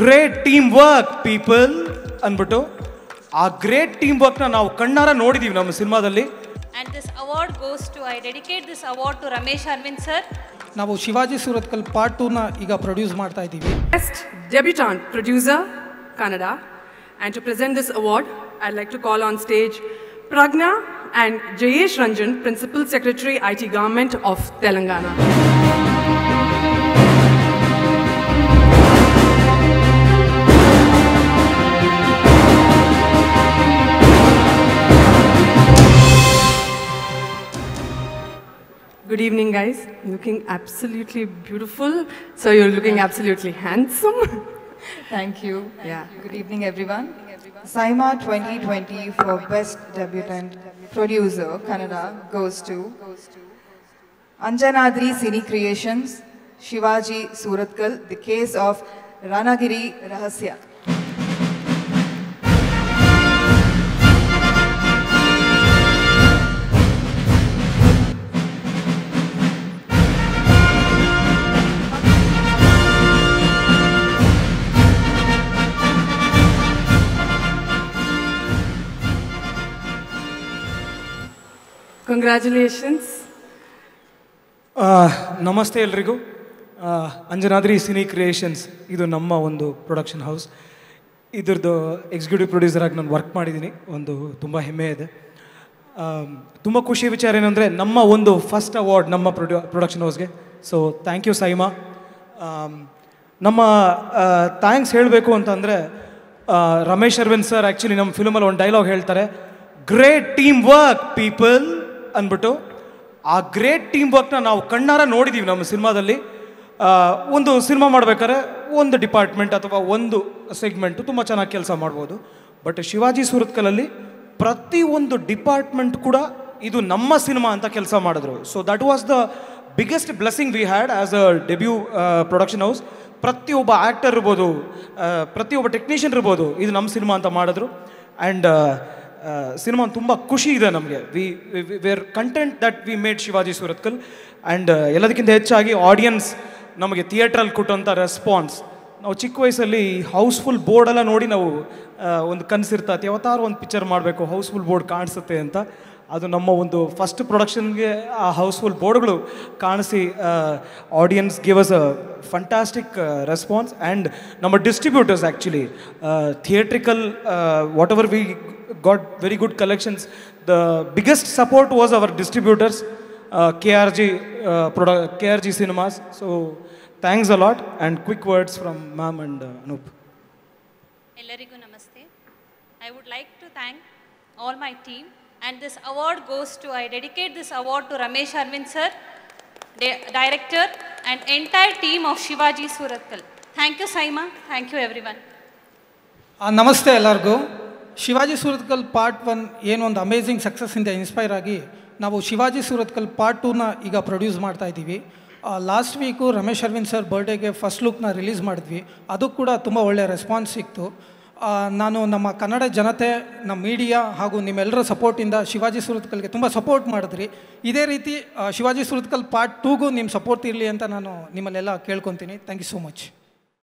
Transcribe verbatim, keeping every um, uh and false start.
Great teamwork, people. Anbuto, our great teamwork na now kannara nodi divi namu cinema dalli. And this award goes to, I dedicate this award to Ramesh Arvind sir. Now Shivaji Surathkal part two na iga produce marta idivi. Best debutant producer, Kannada, and to present this award, I'd like to call on stage Pragna and Jayesh Ranjan, Principal Secretary, I T Government of Telangana. Good evening, guys. Looking absolutely beautiful. So you're looking absolutely handsome. Thank you. Thank yeah. you. Good evening, everyone. SIIMA twenty twenty for Best Debutant Producer, Kannada, goes to Anjandri Cine Creations, Shivaji Surathkal, The Case of Ranagiri Rahasya. Congratulations. Uh, namaste elrigu. Uh, Anjandri Cine Creations. Idu namma ondu production house. Idurdu executive producer aagi nanu work maadidini. Ondu tumba hemme ide. Um, tumba khushi vichara enu andre namma ondu first award namma produ production house ge. So thank you SIIMA. Um, namma uh, thanks helbeku anta andre uh, Ramesh Arvind sir actually nam film alli on dialogue heltare. Great teamwork, people. ಅನ್ಬಿಟ್ಟು ಆ great team ವರ್ಕ್ನ ನಾವು ಕಣ್ಣಾರ ನೋಡಿದ್ದೀವಿ ನಮ್ಮ ಸಿನಿಮಾದಲ್ಲಿ. ಒಂದು cinema ಮಾಡ್ಬೇಕಾದ್ರೆ ಒಂದು department ಅಥವಾ ಒಂದು ಸೆಗ್ಮೆಂಟು ತುಂಬ ಚೆನ್ನಾಗಿ ಕೆಲಸ ಮಾಡ್ಬೋದು, ಬಟ್ ಶಿವಾಜಿ ಸೂರತ್ಕಲಲ್ಲಿ ಪ್ರತಿ ಒಂದು ಡಿಪಾರ್ಟ್ಮೆಂಟ್ ಕೂಡ ಇದು ನಮ್ಮ ಸಿನಿಮಾ ಅಂತ ಕೆಲಸ ಮಾಡಿದ್ರು. So that was the biggest blessing we had as a debut production house. ಪ್ರತಿಯೊಬ್ಬ ಆ್ಯಕ್ಟರ್ ಇರ್ಬೋದು, ಪ್ರತಿಯೊಬ್ಬ ಟೆಕ್ನಿಷಿಯನ್ ಇರ್ಬೋದು, ಇದು ನಮ್ಮ ಸಿನಿಮಾ ಅಂತ ಮಾಡಿದ್ರು. ಆ್ಯಂಡ್ ಸಿನಿಮಾ ತುಂಬ ಖುಷಿ ಇದೆ ನಮಗೆ. We were content that we made Shivaji Surathkal. And ಎಲ್ಲದಕ್ಕಿಂತ ಹೆಚ್ಚಾಗಿ ಆಡಿಯನ್ಸ್ ನಮಗೆ ಥಿಯೇಟ್ರಲ್ಲಿ ಕೊಟ್ಟಂಥ ರೆಸ್ಪಾನ್ಸ್, ನಾವು ಚಿಕ್ಕ ವಯಸ್ಸಲ್ಲಿ ಹೌಸ್ಫುಲ್ ಬೋರ್ಡೆಲ್ಲ ನೋಡಿ ನಾವು ಒಂದು ಕನಸಿರ್ತೈತಿ ಯಾವತ್ತಾರು ಒಂದು ಪಿಕ್ಚರ್ ಮಾಡಬೇಕು, ಹೌಸ್ಫುಲ್ ಬೋರ್ಡ್ ಕಾಣಿಸುತ್ತೆ ಅಂತ. ಅದು ನಮ್ಮ ಒಂದು ಫಸ್ಟ್ ಪ್ರೊಡಕ್ಷನ್ಗೆ ಆ ಹೌಸ್ಫುಲ್ ಬೋರ್ಡ್ಗಳು ಕಾಣಿಸಿ audience give us a fantastic response. And ನಮ್ಮ distributors actually theatrical whatever we got very good collections. The biggest support was our distributors, uh, K R G, uh, product, K R G Cinemas. So thanks a lot, and quick words from ma'am and uh, Anup. Ellarigu namaste. I would like to thank all my team, and this award goes to, I dedicate this award to Ramesh Arvind sir, director, and entire team of Shivaji Surathkal. Thank you SIIMA, thank you everyone. Uh, namaste Ellarigu. Shivaji Surathkal part one ಏನು ಒಂದು amazing ಸಕ್ಸಸ್ಸಿಂದ inspire ಆಗಿ ನಾವು Shivaji Surathkal part ಟೂನ ಈಗ produce ಮಾಡ್ತಾ ಇದ್ದೀವಿ. Last week Ramesh Aravind sir ಬರ್ಡೇಗೆ first ಲುಕ್ನ release ಮಾಡಿದ್ವಿ, ಅದು ಕೂಡ ತುಂಬ ಒಳ್ಳೆಯ ರೆಸ್ಪಾನ್ಸ್ ಸಿಕ್ತು. ನಾನು ನಮ್ಮ ಕನ್ನಡ ಜನತೆ, ನಮ್ಮ ಮೀಡಿಯಾ ಹಾಗೂ ನಿಮ್ಮೆಲ್ಲರ ಸಪೋರ್ಟಿಂದ ಶಿವಾಜಿ ಸೂರತ್ಕಲ್ಗೆ ತುಂಬ ಸಪೋರ್ಟ್ ಮಾಡಿದ್ರಿ. ಇದೇ ರೀತಿ ಶಿವಾಜಿ ಸೂರತ್ಕಲ್ ಪಾರ್ಟ್ ಟೂಗೂ ನಿಮ್ಮ ಸಪೋರ್ಟ್ ಇರಲಿ ಅಂತ ನಾನು ನಿಮ್ಮಲ್ಲೆಲ್ಲ ಕೇಳ್ಕೊತೀನಿ. Thank you so much.